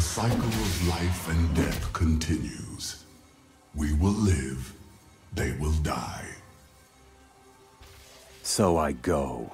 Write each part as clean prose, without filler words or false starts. The cycle of life and death continues. We will live, they will die. So I go.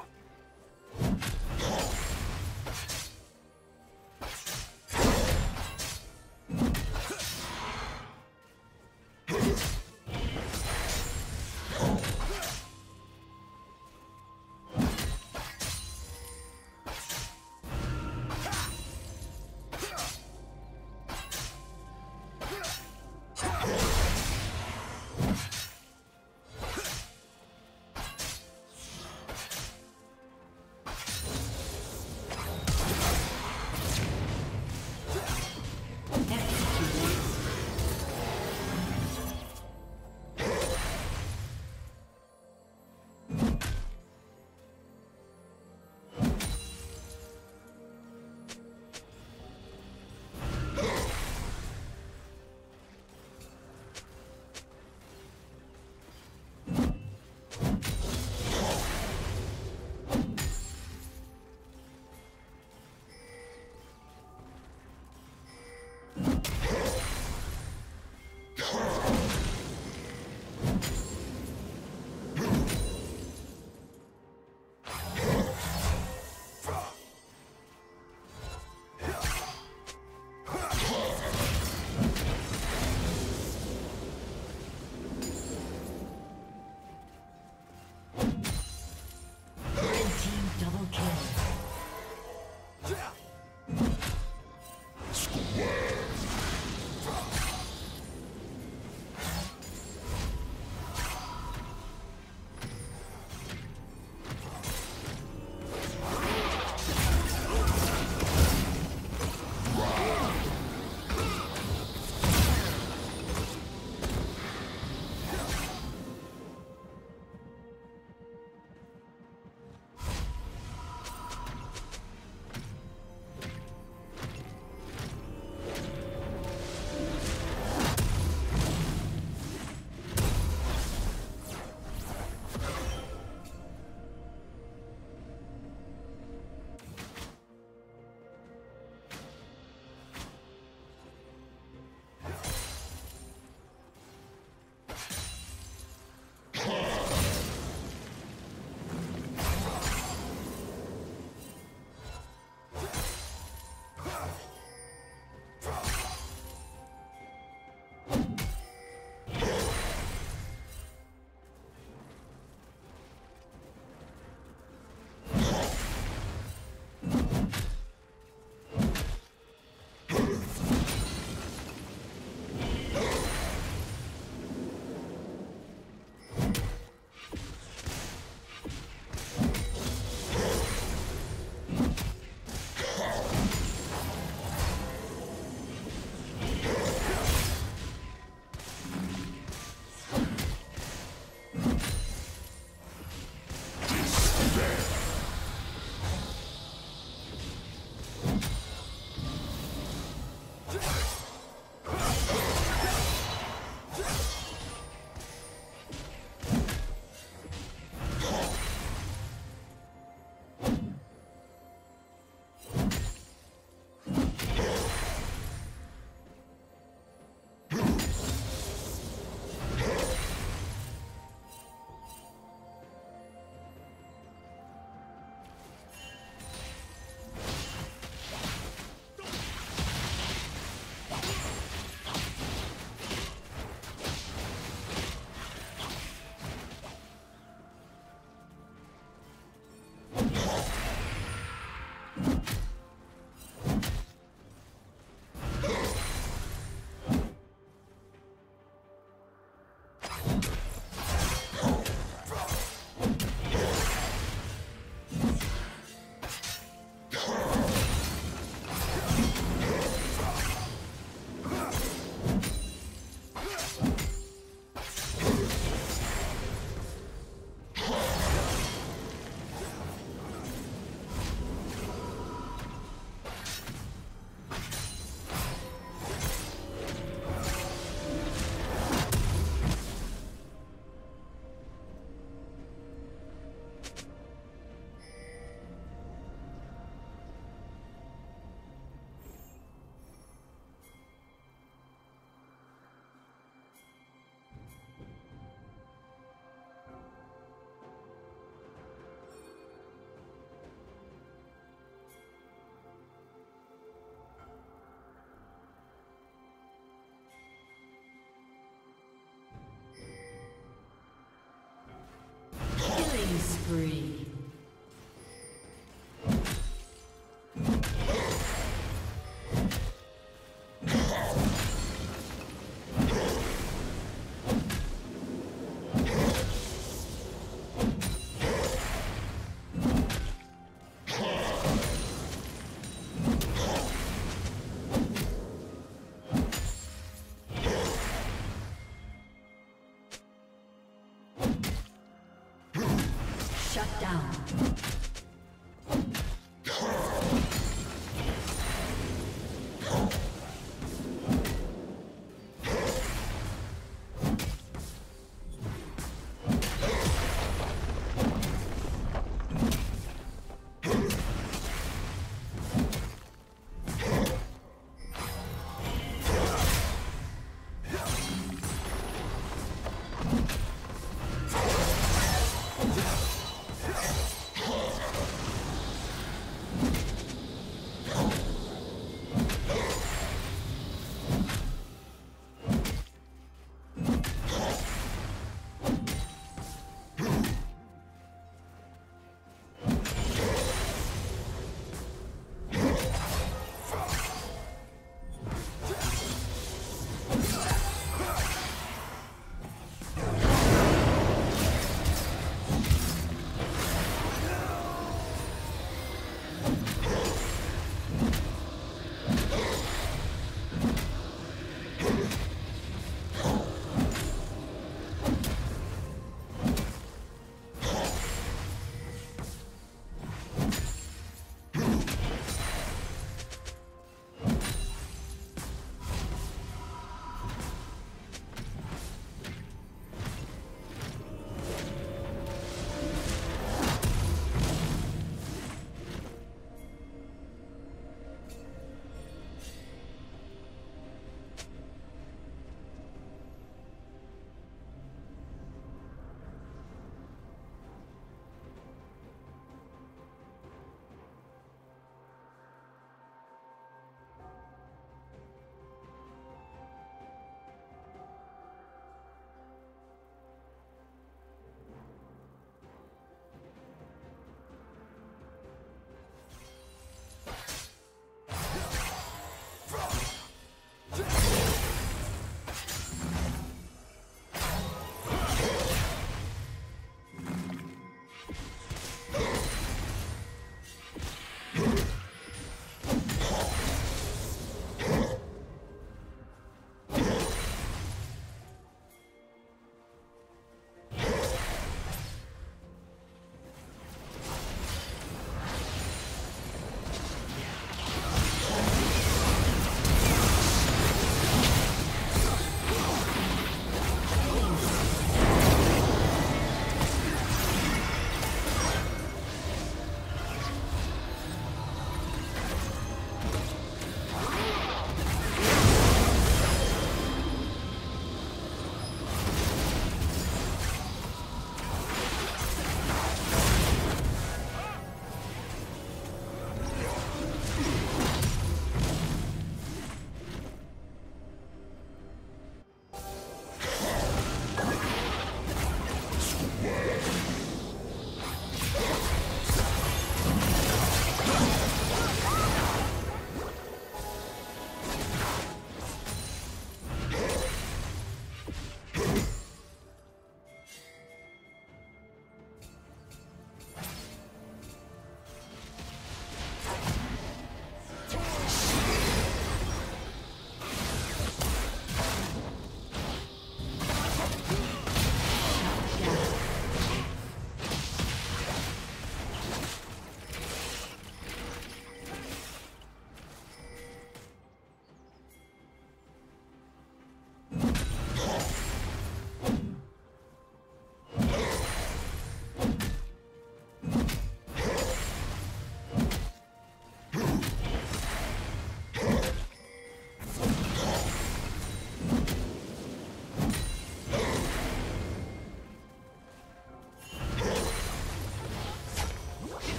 free. Shut down.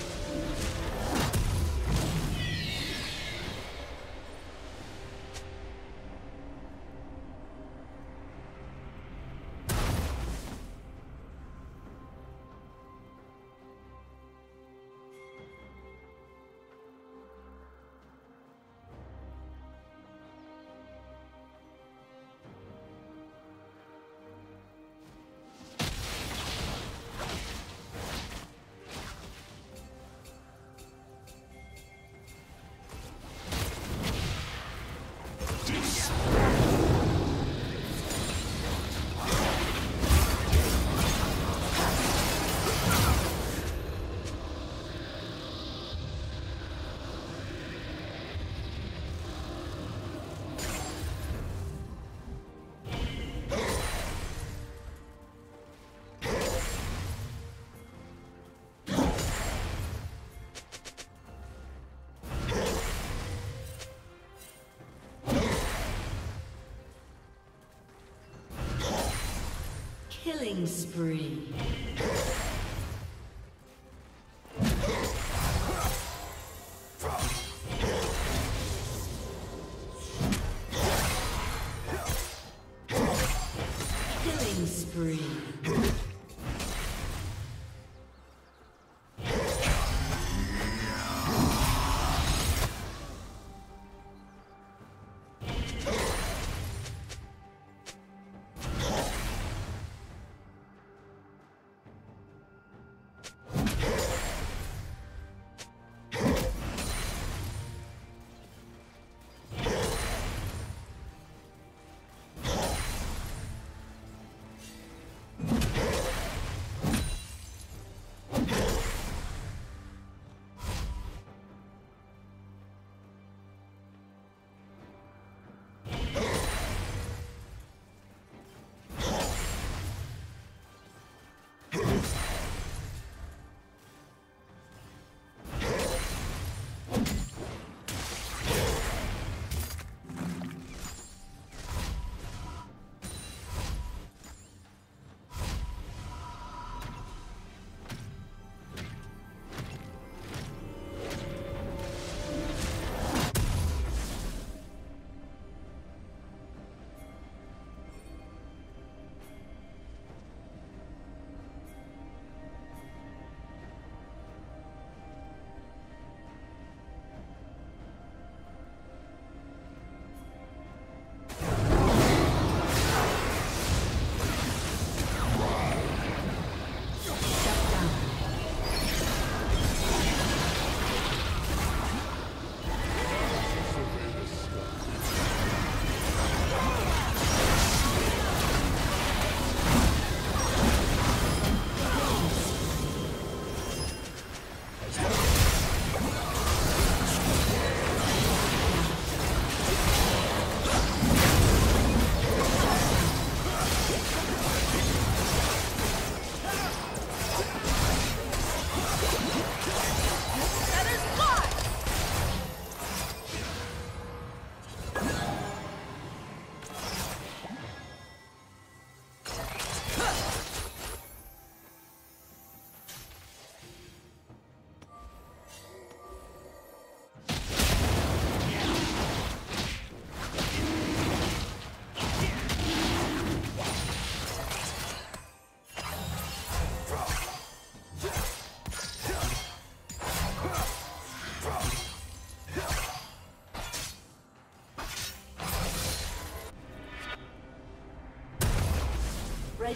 Killing spree. Killing spree. Red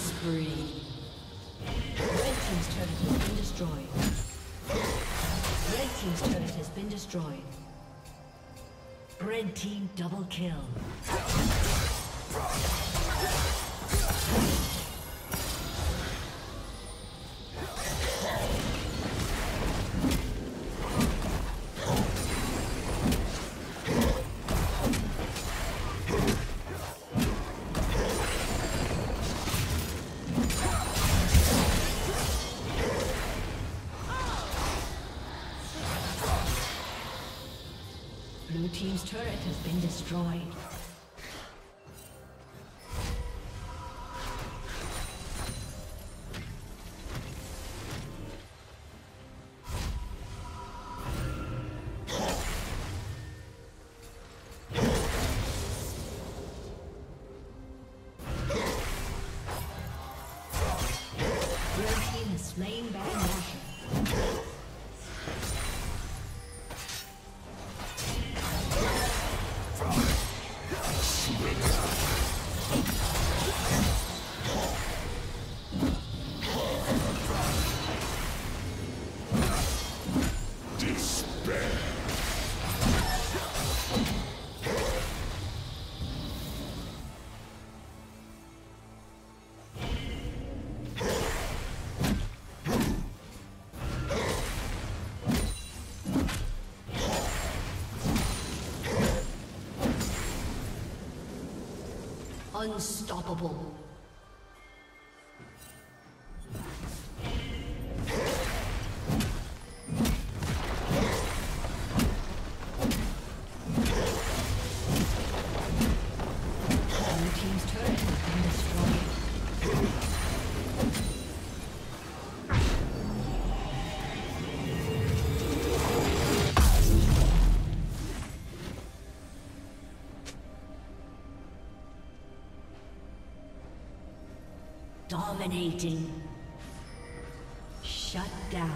spree. Red team's turret has been destroyed. Red team's turret has been destroyed. Red team double kill. Blue team's turret has been destroyed. Unstoppable. Dominating. Shut down.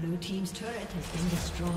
Blue team's turret has been destroyed.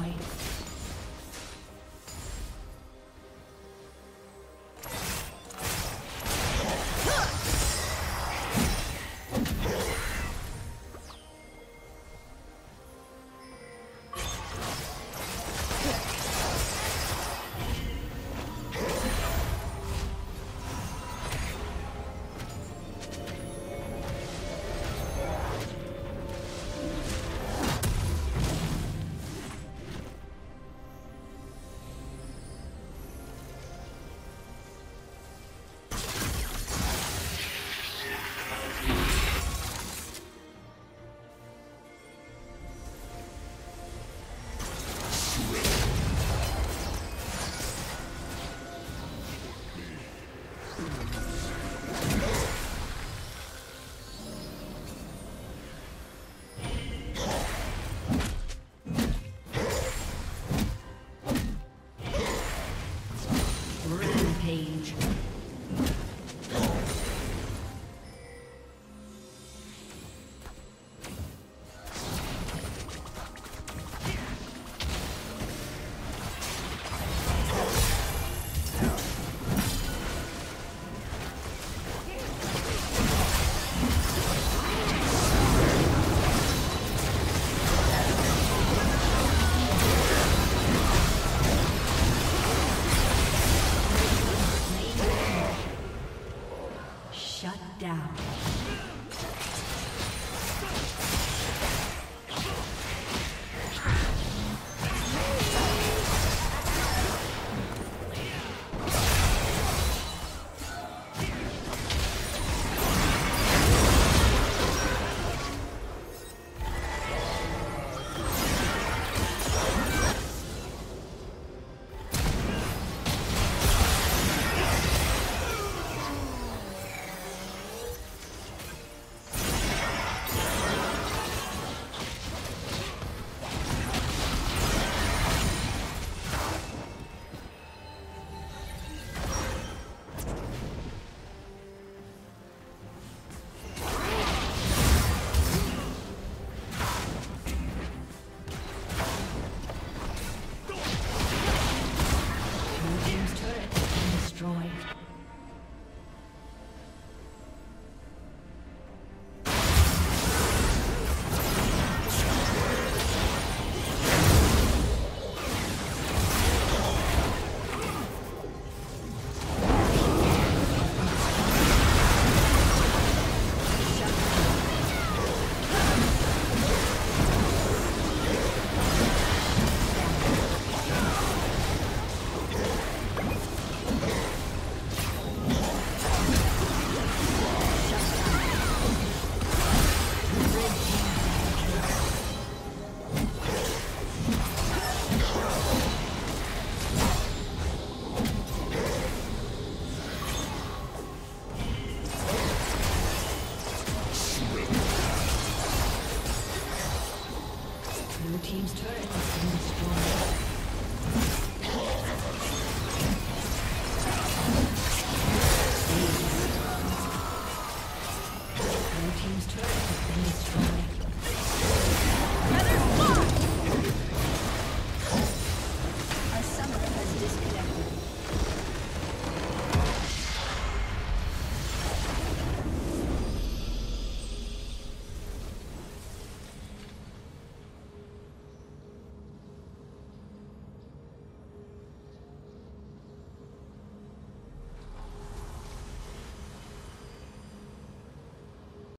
Blue team's turret has been destroyed.